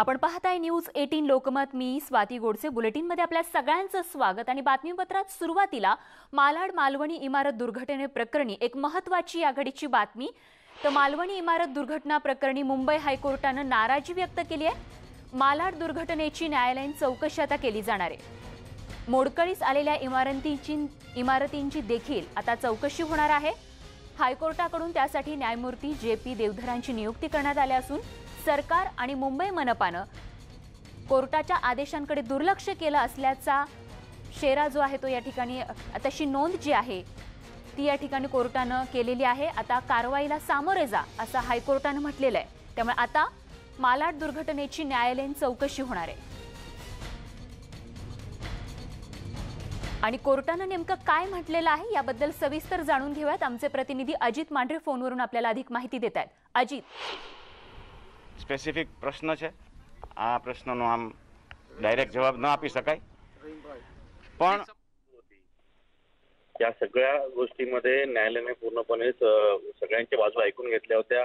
आपण पाहताय न्यूज 18 लोकमत। मी स्वाती गोडसे। बुलेटिनमध्ये आपल्या सगळ्यांचं स्वागत। आणि बातमीपत्रात सुरुवातीला मालाड मालवणी इमारत दुर्घटने प्रकरणी एक महत्त्वाची आघाडीची बातमी। तर मालवणी इमारत दुर्घटना प्रकरणी मुंबई हायकोर्टाने नाराजी व्यक्त केली आहे। मालाड दुर्घटनेची न्यायालयीन चौकशी आता केली जाणार आहे। मोडकळीस आलेल्या इमारतींची देखील आता चौकशी होणार आहे। हायकोर्टाकडून त्यासाठी न्यायमूर्ती जे पी देवधरांची नियुक्ती करण्यात आली असून सरकार आणि मुंबई मनपाने कोर्टाच्या आदेशांकडे दुर्लक्ष केलं असल्याचा शेरा जो आहे तो या ठिकाणी तशी नोंद जी आहे ती या ठिकाणी कोर्टाने केलेली आहे। आता कारवाईला सामोरे जा असा हायकोर्टाने म्हटलेलं आहे। त्यामुळे आता मालाड दुर्घटनेची न्यायालयीन चौकशी होणार आहे। आणि कोर्टाने नेमका काय म्हटलेलं आहे याबद्दल सविस्तर जाणून घेऊयात। आमचे प्रतिनिधी अजित मांढरे फोनवरून आपल्याला अधिक माहिती देतात। अजित, स्पेसिफिक प्रश्न है, आ प्रश्न नो आम डायरेक्ट जवाब न आपी शकाय, पण या सगळ्या गोष्टीमध्ये न्यायालयाने पूर्णपणे सगळ्यांच्या बाजू ऐकून घेतल्या होत्या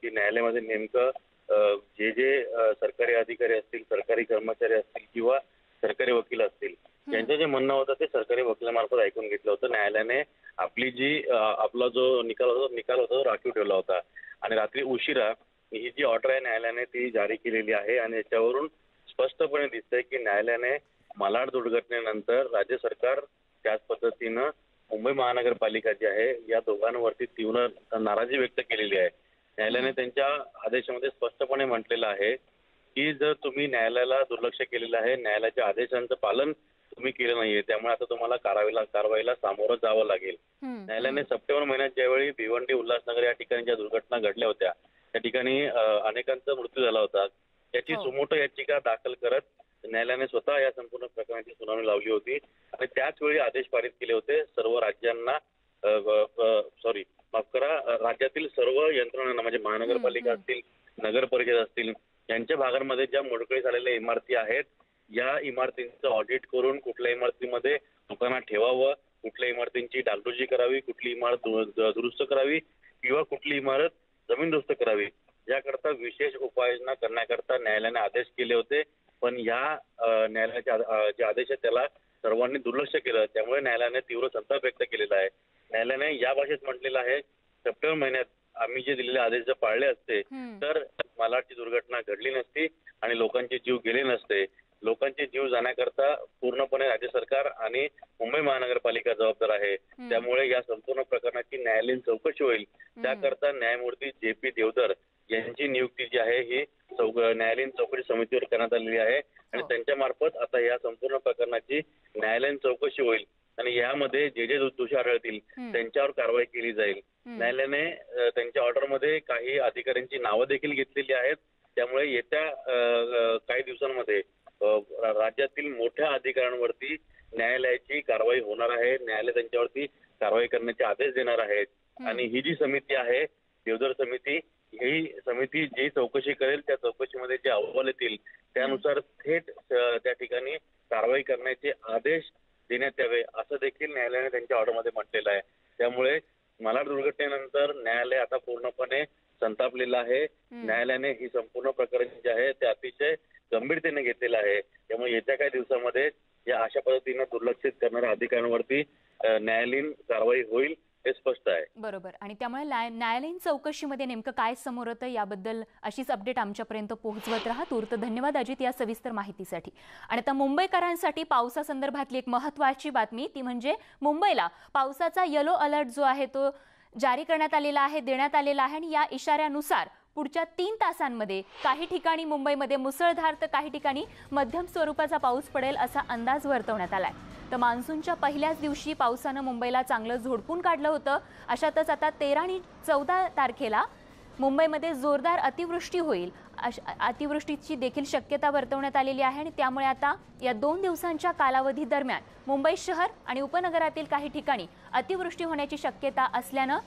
की न्यायालयामध्ये नेमकं जे जे सरकारी अधिकारी असतील, सरकारी कर्मचारी असतील किंवा सरकारी वकील असतील त्यांचं जे म्हणणं होतं ते सरकारी वकिलांमार्फत ऐकून घेतलं होतं। न्यायालयाने आपली जी आपला जो निकाल होता तो राखीव ठेवला होता। आणि रात्री उशिरा ही जी ऑर्डर आहे न्यायालयाने ती जारी केलेली आहे आणि याच्यावरून स्पष्टपणे दिसतंय की न्यायालयाने मालाड दुर्घटनेनंतर राज्य सरकार त्याच पद्धतीनं मुंबई महानगरपालिका जी आहे या दोघांवरती तीव्र नाराजी व्यक्त केलेली आहे। न्यायालयाने त्यांच्या आदेशामध्ये स्पष्टपणे म्हटलेलं आहे की जर तुम्ही न्यायालयाला दुर्लक्ष केलेलं आहे, न्यायालयाच्या आदेशांचं पालन तुम्ही केलं नाहीये, त्यामुळे आता तुम्हाला कारवाईला सामोरं जावं लागेल। न्यायालयाने सप्टेंबर महिन्यात ज्यावेळी भिवंडी, उल्हासनगर या ठिकाणी ज्या दुर्घटना घडल्या होत्या त्या ठिकाणी अनेकांचा मृत्यू झाला होता, त्याची सुमोटो याचिका दाखल करत न्यायालयाने स्वतः या संपूर्ण प्रकरणाची सुनावणी लावली होती आणि त्याच वेळी आदेश पारित केले होते सर्व राज्यांना, सॉरी माफ करा, राज्यातील सर्व यंत्रणांना, म्हणजे महानगरपालिका असतील, नगर परिषद असतील, यांच्या भागांमध्ये ज्या मोडकळी झालेल्या इमारती आहेत या इमारतींचं ऑडिट करून कुठल्या इमारतीमध्ये दुकानं ठेवावं, कुठल्या इमारतींची डागडुजी करावी, कुठली इमारत दुरुस्त करावी किंवा कुठली इमारत जमीन दुरुस्त करावी याकरता विशेष उपाययोजना करण्याकरता न्यायालयाने आदेश केले होते। पण या न्यायालयाच्या जे आदेश आहे त्याला सर्वांनी दुर्लक्ष केलं, त्यामुळे न्यायालयाने तीव्र संताप व्यक्त केलेला आहे। न्यायालयाने या भाषेत म्हटलेलं आहे सप्टेंबर महिन्यात आम्ही जे दिलेले आदेश जर पाळले असते तर मालाडची दुर्घटना घडली नसती आणि लोकांचे जीव गेले नसते। लोकांचे जीव जाण्याकरता पूर्णपणे राज्य सरकार आणि मुंबई महानगरपालिका जबाबदार आहे, त्यामुळे या संपूर्ण प्रकरणाची न्यायालयीन चौकशी होईल। त्याकरता न्यायमूर्ती जे पी देवधर यांची नियुक्ती जी आहे ही न्यायालयीन चौकशी समितीवर करण्यात आलेली आहे आणि त्यांच्या मार्फत आता या संपूर्ण प्रकरणाची न्यायालयीन चौकशी होईल आणि यामध्ये जे जे दोषी आढळतील त्यांच्यावर कारवाई केली जाईल। न्यायालयाने त्यांच्या ऑर्डरमध्ये काही अधिकाऱ्यांची नावं देखील घेतलेली आहेत, त्यामुळे येत्या काही दिवसांमध्ये राज्यातील मोठ्या अधिकाऱ्यांवरती न्यायालयाची कारवाई होणार आहे। न्यायालय त्यांच्यावरती कारवाई करण्याचे आदेश देणार आहेत आणि ही जी समिती आहे देवधर समिती, ही समिती जी चौकशी करेल त्या चौकशीमध्ये जे अहवाल येतील त्यानुसार थेट त्या ठिकाणी कारवाई करण्याचे आदेश देण्यात यावे असं देखील न्यायालयाने त्यांच्या ऑर्डरमध्ये म्हटलेलं आहे। त्यामुळे मालाड दुर्घटनेनंतर न्यायालय आता पूर्णपणे संतापलेला आहे। न्यायालयाने ही संपूर्ण प्रकरण जे आहे ते अतिशय गंभीरतेने घेतलेलं आहे, त्यामुळे येत्या काही दिवसामध्ये या अशा पद्धतीने दुर्लक्षित करणाऱ्या अधिकाऱ्यांवरती न्यायालयीन कारवाई होईल हे स्पष्ट आहे। बरोबर, आणि त्यामुळे न्यायालयीन चौकशीमध्ये नेमकं काय समोर येतं याबद्दल अशीच अपडेट आमच्यापर्यंत पोहोचवत राहा। तूर्त धन्यवाद अजित या सविस्तर माहितीसाठी। आणि आता मुंबईकरांसाठी पावसासंदर्भातली एक महत्त्वाची बातमी, ती म्हणजे मुंबईला पावसाचा येलो अलर्ट जो आहे तो जारी करण्यात आलेला आहे, देण्यात आलेला आहे। आणि या इशाऱ्यानुसार पुढच्या 3 तासांमध्ये काही ठिकाणी मुंबईमध्ये मुसळधार तर काही ठिकाणी मध्यम स्वरूपाचा पाऊस पडेल असा अंदाज वर्तवण्यात आला आहे। तर मान्सूनच्या पहिल्याच दिवशी पावसानं मुंबईला चांगलं झोडपून काढलं होतं, अशातच आता 13 आणि 14 तारखेला मुंबईमध्ये जोरदार अतिवृष्टी होईल, अतिवृष्टीची देखील शक्यता वर्तवण्यात आलेली आहे। आणि त्यामुळे आता या 2 दिवसांच्या कालावधी दरम्यान मुंबई शहर आणि उपनगरातील काही ठिकाणी अतिवृष्टी होण्याची शक्यता असल्यानं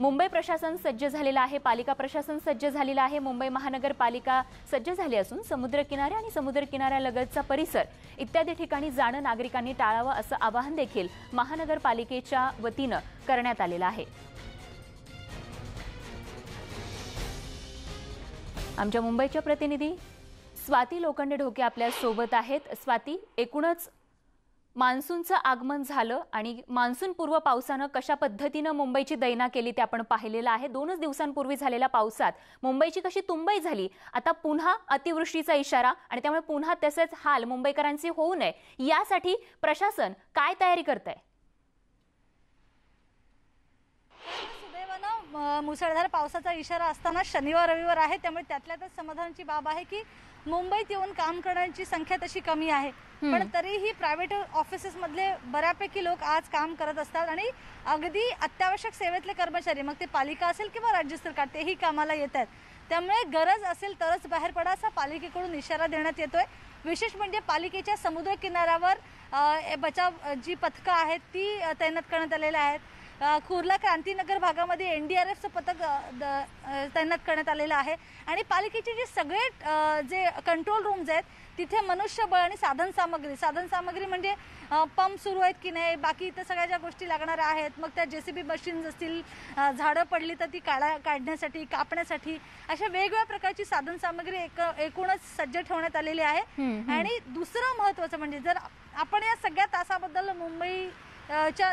मुंबई प्रशासन सज्ज झालेलं आहे, पालिका प्रशासन सज्ज झालेलं आहे, मुंबई महानगरपालिका सज्ज झाली असून समुद्रकिनारे आणि समुद्रकिनाऱ्यालगतचा परिसर इत्यादी ठिकाणी जाणं नागरिकांनी टाळावं असं आवाहन देखील महानगरपालिकेच्या वतीनं करण्यात आलेलं आहे। आमच्या मुंबईच्या प्रतिनिधी स्वाती लोखंडे ढोके आपल्या सोबत आहेत। स्वाती, एकूणच मान्सूनचं आगमन झालं आणि मान्सून पूर्व पावसाने कशा पद्धतीने मुंबईची दैना केली ते आपण पाहिलेलं आहे। दोनच दिवसांपूर्वी झालेल्या पावसात मुंबईची कशी तुंबई झाली, आता पुन्हा अतिवृष्टीचा इशारा आणि त्यामुळे पुन्हा तसेच हाल मुंबईकरांची होऊ नये यासाठी प्रशासन काय तयारी करतंय? मुसळधार पावसाचा इशारा असताना शनिवार रविवार आहे, त्यामुळे त्यातल्याच समाधानाची बाब आहे की मुंबईत येऊन काम करण्याची संख्या तशी कमी आहे, पण तरीही प्रायव्हेट ऑफिसेस मधले बऱ्यापैकी लोक आज काम करत असतात आणि अगदी अत्यावश्यक सेवेतले कर्मचारी, मग ते पालिका असेल किंवा राज्य सरकार, तेही कामाला येतात। त्यामुळे गरज असेल तरच बाहेर पडा असा पालिकेकडून इशारा देण्यात येतोय। विशेष म्हणजे पालिकेच्या समुद्र किनाऱ्यावर बचाव जी पथकं आहेत ती तैनात करण्यात आलेली आहेत। कुर्ला क्रांतिनगर भागामध्ये एनडीआरएफचं पथक तैनात करण्यात आलेलं आहे आणि पालिकेचे जे सगळे जे कंट्रोल रूम्स आहेत तिथे मनुष्यबळ आणि साधन सामग्री म्हणजे पंप सुरू आहेत की नाही, बाकी इतर सगळ्या ज्या गोष्टी लागणार आहेत, मग त्या जेसीबी मशीन्स असतील, झाडं पडली तर ती काढण्यासाठी, कापण्यासाठी, अशा वेगवेगळ्या प्रकारची साधन सामग्री एकूणच सज्ज ठेवण्यात आलेली आहे। आणि दुसरं महत्त्वाचं म्हणजे जर आपण या सगळ्या तासाबद्दल मुंबई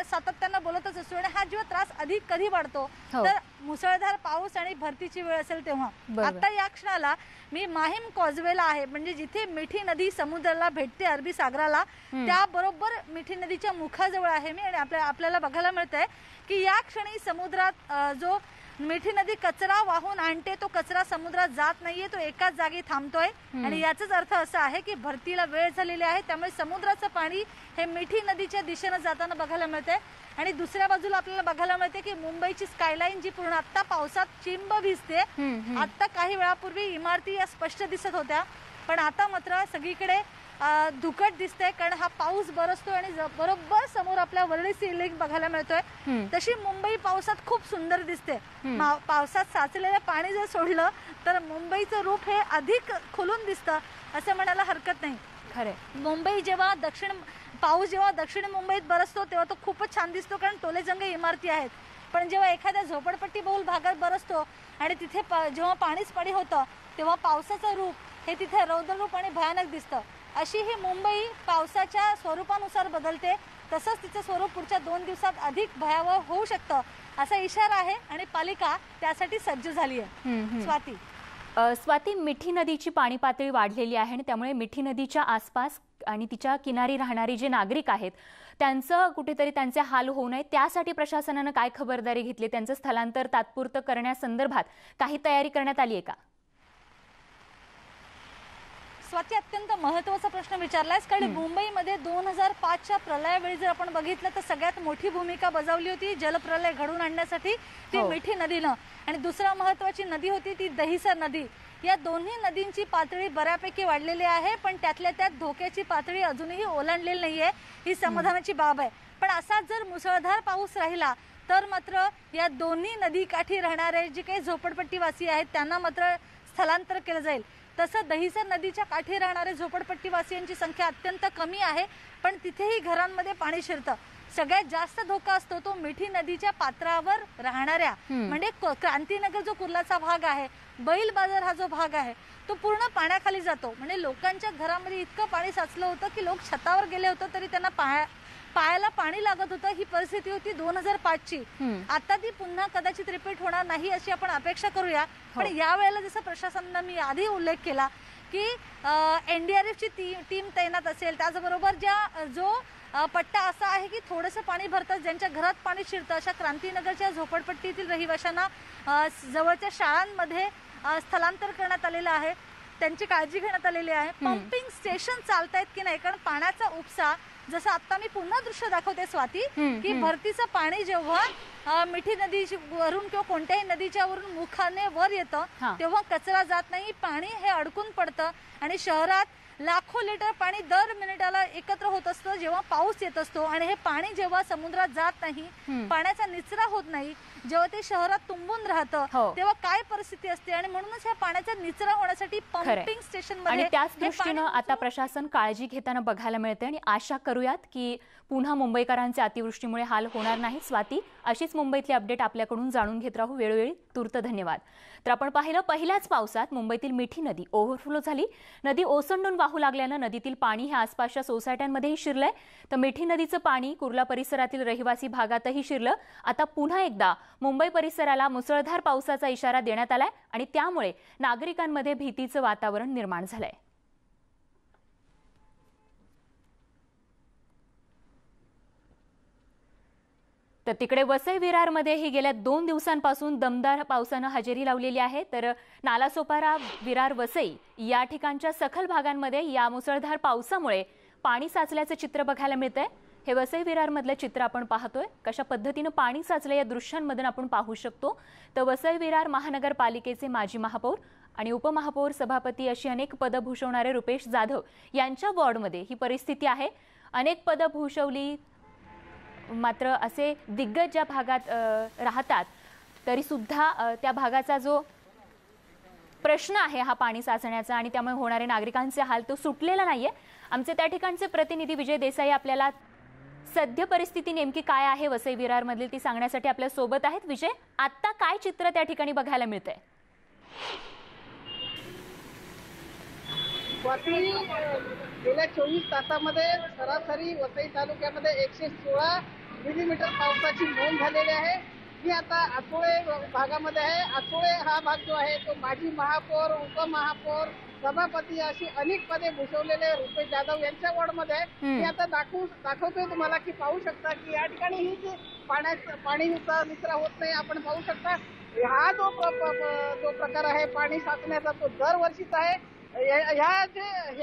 सातत्याने बोलतच असतो आणि हा जो त्रास अधिक कधी वाढतो तर मुसळधार पाऊस आणि भरतीची वेळ असेल तेव्हा। आता या क्षणाला मी माहीम कॉजवेला आहे, म्हणजे जिथे मिठी नदी समुद्राला भेटते अरबी सागराला, त्याबरोबर मिठी नदीच्या मुखाजवळ आहे मी आणि आपल्याला बघायला मिळतंय की या क्षणी समुद्रात जो मिठी नदी कचरा वाहून आणते तो कचरा समुद्रात जात नाहीये, तो एकाच जागी थांबतोय आणि याचाच अर्थ असा आहे की भरतीला वेळ झालेली आहे, त्यामुळे समुद्राचं पाणी हे मिठी नदीच्या दिशेने जाताना बघायला मिळतंय। आणि दुसऱ्या बाजूला आपल्याला बघायला मिळते की मुंबईची स्कायलाईन जी पूर्ण आता पावसात चिंब भिजते। आता काही वेळापूर्वी इमारती या स्पष्ट दिसत होत्या, पण आता मात्र सगळीकडे धुकट दिसतंय, कारण हा पाऊस बरसतोय आणि बरोबर समोर आपल्या वरळी सीलिंग बघायला मिळतोय। तशी मुंबई पावसात खूप सुंदर दिसते। पावसात साचलेले पाणी जर सोडलं तर मुंबईचं रूप हे अधिक खुलून दिसतं असं म्हणायला हरकत नाही। खरे मुंबई जेव्हा पाऊस जेव्हा दक्षिण मुंबईत बरसतो तेव्हा तो खूपच छान दिसतो, कारण टोलेजंग इमारती आहेत, पण जेव्हा एखाद्या झोपडपट्टी बहुल भागात बरसतो आणि तिथे जेव्हा पाणीच पाणी होतं तेव्हा पावसाचं रूप हे तिथे रौद्ररूप आणि भयानक दिसतं। अशी ही मुंबई पावसाच्या स्वरूपानुसार बदलते, तसंच तिचं स्वरूप पुढच्या 2 दिवसात अधिक भयावह होऊ शकतं असा इशारा आहे आणि पालिका त्यासाठी सज्ज झाली आहे। स्वाती, मिठी नदीची पाणी पातळी वाढलेली आहे आणि त्यामुळे मिठी नदीच्या आसपास आणि तिच्या किनारी राहणारे जे नागरिक आहेत त्यांचं कुठेतरी त्यांचे हाल होऊ नये त्यासाठी प्रशासनानं काय खबरदारी घेतली, त्यांचं स्थलांतर तात्पुरतं करण्यासंदर्भात काही तयारी करण्यात आली आहे का? स्वाती, अत्यंत महत्त्वाचा प्रश्न विचारलायस, कारण मुंबईमध्ये 2005च्या प्रलयावेळी जर आपण बघितलं तर सगळ्यात मोठी भूमिका बजावली होती जलप्रलय घडून आणण्यासाठी ती मिठी नदीनं, आणि दुसरा महत्त्वाची नदी होती ती दहीसर नदी। या दोन्ही नदींची पातळी बऱ्यापैकी वाढलेली आहे, पण त्यातल्या त्यात धोक्याची पातळी अजूनही ओलांडलेली नाही आहे, ही समाधानाची बाब आहे। पण असाच जर मुसळधार पाऊस राहिला तर मात्र या दोन्ही नदीकाठी राहणारे जे काही झोपडपट्टीवासी आहेत त्यांना मात्र स्थलांतर केलं जाईल। तसं दहीसर नदीच्या काठी राहणारे झोपडपट्टीवासियांची संख्या अत्यंत कमी आहे, पण तिथेही घरांमध्ये पाणी शिरतं। सगळ्यात जास्त धोका असतो तो मिठी नदीच्या पात्रावर राहणाऱ्या, म्हणजे क्रांतिनगर जो कुर्लाचा भाग आहे, बैल बाजार हा जो भाग आहे तो पूर्ण पाण्याखाली जातो। म्हणजे लोकांच्या घरामध्ये इतकं पाणी साचलं होतं की लोक छतावर गेले होते तरी त्यांना पायाला पाणी लागत होतं, ही परिस्थिती होती 2005ची। आता ती पुन्हा कदाचित रिपीट होणार नाही अशी आपण अपेक्षा करूया, पण यावेळेला जसं प्रशासनानं मी आधी उल्लेख केला की एनडीआरएफची टीम तैनात असेल, त्याचबरोबर जो पट्टा असा आहे की थोडंसं पाणी भरतात ज्यांच्या घरात पाणी शिरतं अशा क्रांतिनगरच्या झोपडपट्टीतील रहिवाशांना जवळच्या शाळांमध्ये स्थलांतर करण्यात आलेलं आहे, त्यांची काळजी घेण्यात आलेली आहे। पंपिंग स्टेशन चालतायत की नाही, कारण पाण्याचा उपसा जसं आता मी पुन्हा दृश्य दाखवते स्वाती की भरतीचं पाणी जेव्हा मिठी नदीवरून किंवा कोणत्याही नदीच्या वरून मुखाने वर येतं तेव्हा कचरा जात नाही, पाणी हे अडकून पडतं आणि शहरात लाखो लिटर पाणी दर मिनिटाला एकत्र होत असतं जेव्हा पाऊस येत असतो, आणि हे पाणी जेव्हा समुद्रात जात नाही, पाण्याचा निचरा होत नाही, जेव्हा ते शहरात तुंबून राहतं तेव्हा काय परिस्थिती असते, आणि म्हणूनच ह्या पाण्याचा निचरा होण्यासाठी पंपिंग स्टेशनमध्ये त्याच दृष्टीनं आता प्रशासन काळजी घेताना बघायला मिळते आणि आशा करूयात की पुन्हा मुंबईकरांचे अतिवृष्टीमुळे हाल होणार नाही। स्वाती, अशीच मुंबईतले अपडेट आपल्याकडून जाणून घेत राहू वेळोवेळी। तूर्त धन्यवाद। तर आपण पाहिलं, पहिल्याच पावसात मुंबईतील मिठी नदी ओव्हरफ्लो झाली। नदी ओसंडून वाहू लागल्याने नदीतील पाणी हे आसपासच्या सोसायट्यांमध्येही शिरले, तर मिठी नदीचं पाणी कुर्ला परिसरातील रहिवासी भागातही शिरलं। आता पुन्हा एकदा मुंबई परिसराला मुसळधार पावसाचा इशारा देण्यात आलाय आणि त्यामुळे नागरिकांमध्ये भीतीचं वातावरण निर्माण झालंय। तर तिकडे वसई विरार मध्येही गेल्या 2 दिवसांपासून दमदार पावसाने हजेरी लावलेली आहे। तर नालासोपारा विरार वसई या ठिकाणच्या सखल भागांमध्ये या मुसळधार पावसामुळे पाणी साचल्याचं चित्र बघायला मिळतंय। हे वसई विरार मधले चित्र आपण पाहतोय, कशा पद्धतीने पाणी साचले या दृश्यांमधून आपण पाहू शकतो। तर वसई विरार महानगरपालिकेचे माजी महापौर आणि उपमहापौर सभापती अशी अनेक पदे भूषवणारे रुपेश जाधव यांच्या वॉर्डमध्ये ही परिस्थिती आहे। अनेक पदे भूषवली, मात्र असे दिग्गज ज्या भागात राहतात तरी सुद्धा त्या भागाचा जो प्रश्न आहे हा पाणी साचण्याचा आणि त्यामुळे होणारे नागरिकांचे हाल तो सुटलेला नाहीये। आमचे त्या ठिकाणचे प्रतिनिधी विजय देसाई आपल्याला सध्या परिस्थिती नेमकी काय आहे वसई विरार मधील ती सांगण्यासाठी आपल्या सोबत आहेत। विजय, आता काय चित्र त्या ठिकाणी बघायला मिळतंय? वसई गेल्या 24 तासामध्ये सरासरी वसई तालुक्यामध्ये 116 मिलीमीटर पावसाची नोंद झालेली आहे। मी आता आसोळे भागामध्ये आहे। आसोळे हा भाग जो आहे तो माजी महापौर, उपमहापौर, सभापती अशी अनेक पदे भूषवलेले रुपेश जाधव यांच्या वॉर्डमध्ये आहे। मी आता दाखवतोय तुम्हाला की पाहू शकता की या ठिकाणी ही जी पाणीचा निचरा होत नाही आपण पाहू शकता। हा जो प्रकार आहे पाणी साचण्याचा तो दरवर्षीचा आहे। हे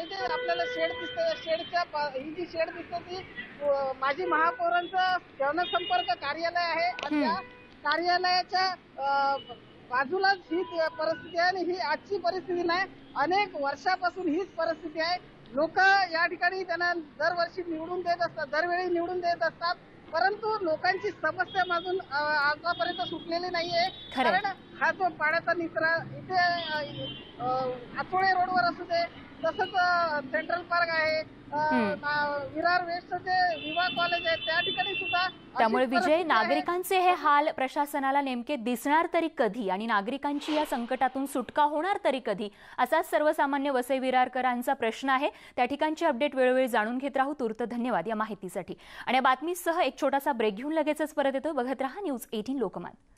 जे आपल्याला शेड दिसते, ही जी शेड दिसते ती माजी महापौरांचं जनसंपर्क कार्यालय आहे आणि त्या कार्यालयाच्या बाजूलाच ही परिस्थिती आहे आणि ही आजची परिस्थिती नाही, अनेक वर्षापासून हीच परिस्थिती आहे। लोक या ठिकाणी त्यांना दरवर्षी निवडून देत असतात, दरवेळी निवडून देत असतात, परंतु लोकांची समस्या अजून आजपर्यंत सुटलेली नाहीये। कारण हा जो पाण्याचा निचरा इथे आठवडे रोडवर असू दे, तसंच सेंट्रल पार्क आहे, विरार वेस्टचे जे विवाह कॉलेज आहे त्या ठिकाणी सुद्धा। त्यामुळे विजय, नागरिकांचे हे हाल प्रशासनाला नेमके दिसणार तरी कधी आणि नागरिकांची या संकटातून सुटका होणार तरी कधी, असाच सर्वसामान्य वसई विरारकरांचा प्रश्न आहे। त्या ठिकाणचे अपडेट वेळोवेळी जाणून घेत राहू। तूर्त धन्यवाद या माहितीसाठी आणि बातमीसह एक छोटासा ब्रेक घेऊन लगेचच परत येतो। बघत रहा न्यूज 18 लोकमत।